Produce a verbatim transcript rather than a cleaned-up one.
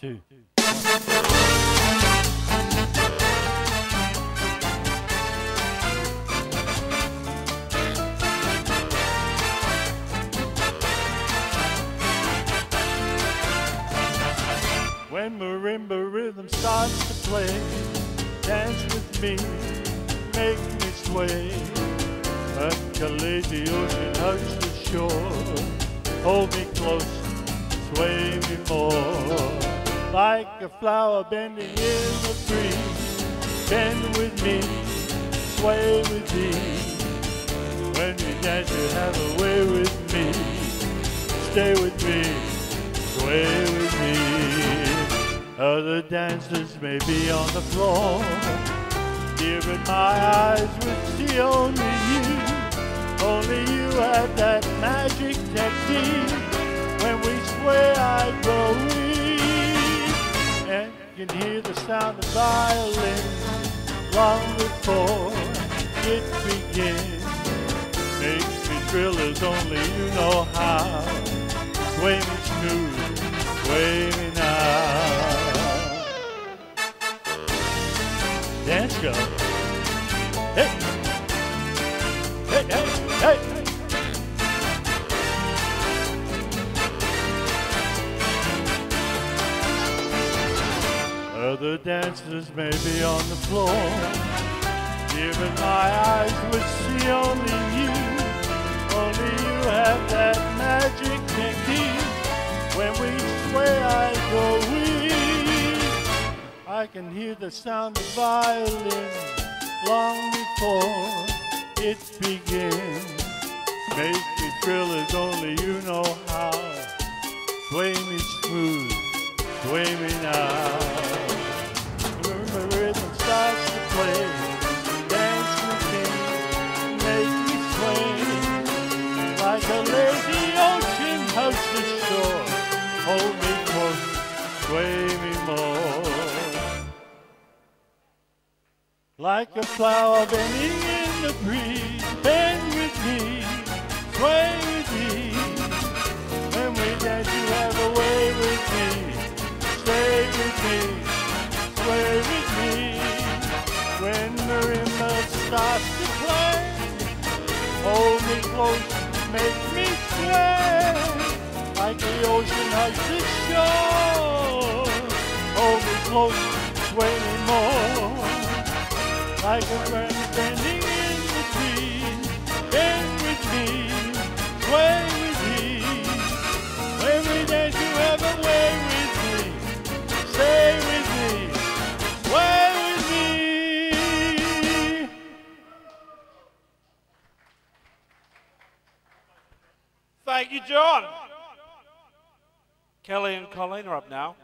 Two, when marimba rhythm starts to play, dance with me, make me sway. Until the ocean hugs the shore, hold me close, sway me more. Like a flower bending in the breeze, bend with me, sway with me. When you dance, you have a way with me. Stay with me, sway with me. Other dancers may be on the floor, here in my eyes would see only you. Only you have that magic technique. When we sway, I grow weak. You can hear the sound of violin long before it begins. Makes me thrill as only you know how. Sway me smooth, sway me now. Dance go. Hey, hey, hey, hey. Other dancers may be on the floor, even my eyes would see only you. Only you have that magic technique. When we sway, I go weak. I can hear the sound of violin long before it begins. Makes me thrill as only you know how. Sway me smooth, sway me now. Starts to play, dance with me, make me sway. Like a lazy ocean hugs the shore, hold me close, sway me more. Like a flower bending in the breeze, bend with me, sway with me. When we dance, you have a way with me, stay with me, sway with me. When marimba starts to play, hold me close, make me sway. Like the ocean hugs the shore, hold me close, sway me more. Like a friend bending in the breeze, bend with me, sway with me. When we dance, you have a way with me, stay with me, sway with me. Thank you, John. Kelly and Colleen are up now.